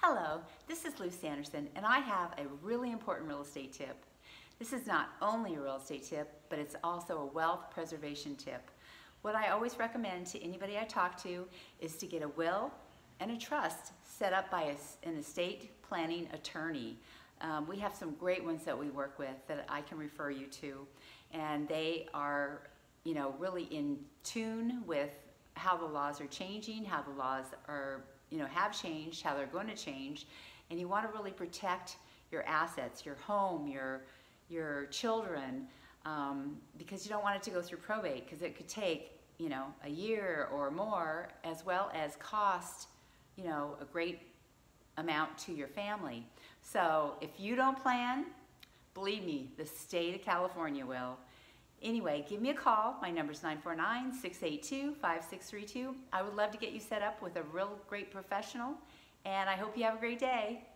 Hello, this is Lou Sanderson, and I have a really important real estate tip. This is not only a real estate tip, but it's also a wealth preservation tip. What I always recommend to anybody I talk to is to get a will and a trust set up by an estate planning attorney. We have some great ones that we work with that I can refer you to, and they are, you know, really in tune with how the laws are changing, how the laws are have changed, how they're going to change, and you want to really protect your assets, your home, your children, because you don't want it to go through probate, because it could take a year or more, as well as cost a great amount to your family. So if you don't plan, believe me, the state of California will. Anyway, give me a call. My number's 949-682-5632. I would love to get you set up with a real great professional, and I hope you have a great day.